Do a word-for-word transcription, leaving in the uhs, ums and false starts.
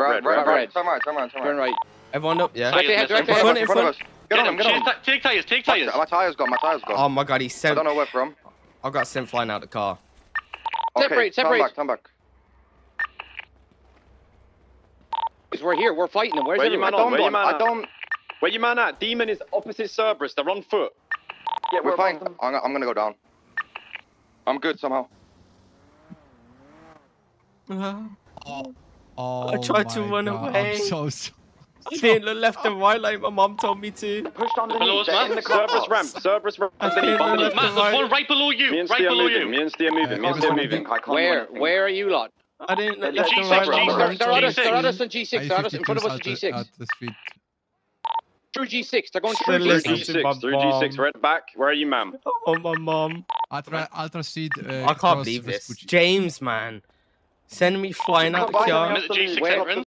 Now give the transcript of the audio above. Right, right, right, right. Turn right, turn right, turn right. Turn right. Everyone up, yeah. Right ahead, right ahead. In front of us. Get on him, get on him. Take tires, take tires. My tires gone, my tires gone. Oh my god, he's sent. I don't know where from. I got sent flying out the car. Separate, separate. Come back, come back. We're here, we're fighting them. Where's Where your man on? Where your man, on? Where your man at? Demon is opposite Cerberus, they're on foot. Yeah, we're, we're fine. I'm, I'm gonna go down. I'm good somehow. Uh, oh, oh I tried to run God. away. I'm so sorry. I didn't look left and right like my mom told me to. Pushed on the Cerberus ramp. Cerberus ramp. I I on the right. One right below you. Right below you. Me and Steer moving. Me and Steer moving. Where? Where are you lot? I didn't know. G six, they're at us, they're at us on G six, they're at us in front of us on G six. Through G six, they're going through G six. Through G six, we're at back. Where are you, ma'am? Oh, my mom. Ultra, ultra seed. I can't believe this. James, man. Send me flying out the car.